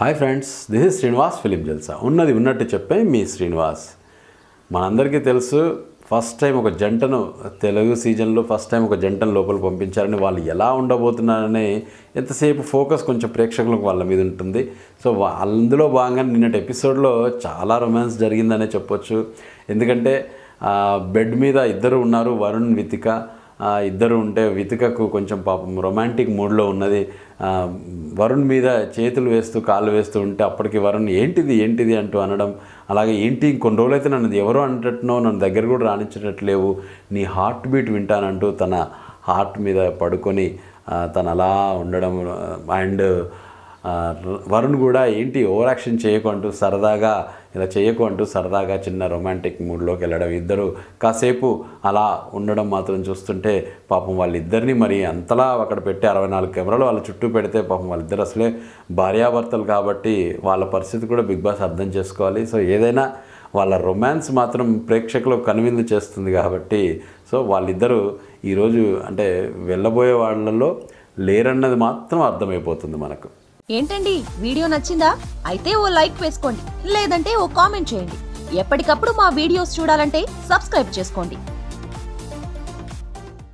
Hi friends, this is Srinivas Film Jelsa. Unnadi unnattu cheppe mee Srinivas. Manandariki telusu first time oka jantanu Telugu season lo first time oka jantanu lopaliki pampincharu ani vallu ela undabothunarane enta sepu focus konచెం ప్రేక్షకులకు వాళ్ళ మీద ఉంటుంది. So అందులో భాగంగా నిన్నటి episode లో చాలా romance జరిగిందనే చెప్పొచ్చు. ఎందుకంటే బెడ్ మీద ఇద్దరు ఉన్నారు వరుణ్ వితిక ఇద్దరు ఉంటే వితికకు కొంచెం పాపం రొమాంటిక్ మూడ్ లో ఉన్నది వరుణ్ మీద చేతులు వేస్తూ కాళ్ళు వేస్తూ ఉంటే అప్పటికి వరుణ్ ఏంటిది అంటూ అనడం అలాగే ఏంటి ఇంకొన్ని రోజులైతే నన్ను ఎవరో అంటట్నో నన్ను దగ్గర కూడా రానిచ్చట్లేవు నీ హార్ట్ బీట్ వింటానంటూ తన హార్ట్ మీద పడుకొని తన అలా ఉండడం అండ్ వరుణ్ కూడా ఏంటి ఓవర్ యాక్షన్ చేయకుంటూ సరదాగా ఇలా చేయకుంటూ సరదాగా చిన్న రొమాంటిక్ మూడ్ లోకి వెళ్ళడం ఇద్దరు కాసేపు అలా ఉండడం మాత్రం చూస్తుంటే పాపం వాళ్ళిద్దరిని మరి అంతలా అక్కడ పెట్టి 64 కెమెరాలు వాళ్ళ చుట్టూ పెడితే పాపం వాళ్ళిద్దరు అసలే భార్యాభర్తలు కాబట్టి వాళ్ళ పరిస్థితి కూడా బిగ్ బాస్ అర్థం చేసుకోవాలి. సో ఏదైనా వాళ్ళ రొమాన్స్ మాత్రం ప్రేక్షకులకు కనువిందు చేస్తుంది కాబట్టి సో వాళ్ళిద్దరు ఈరోజు అంటే వెళ్ళబోయే వాళ్ళలో లేరన్నది మాత్రం అర్థమైపోతుంది మనకు. ఏంటండి వీడియో నచ్చిందా? అయితే ఓ లైక్ వేసుకోండి, లేదంటే ఓ కామెంట్ చేయండి. ఎప్పటికప్పుడు మా వీడియోస్ చూడాలంటే సబ్స్క్రైబ్ చేసుకోండి.